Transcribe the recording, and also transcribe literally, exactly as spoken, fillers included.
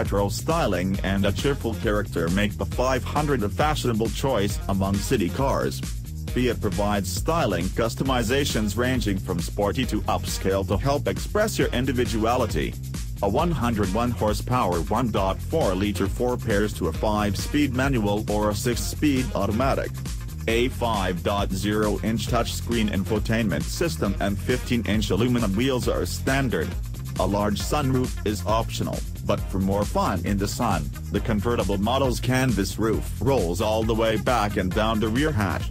retro styling and a cheerful character make the five hundred a fashionable choice among city cars. Fiat provides styling customizations ranging from sporty to upscale to help express your individuality. A one hundred one horsepower one point four liter four pairs to a five speed manual or a six speed automatic. A five point zero inch touchscreen infotainment system and fifteen inch aluminum wheels are standard. A large sunroof is optional, but for more fun in the sun, the convertible model's canvas roof rolls all the way back and down the rear hatch.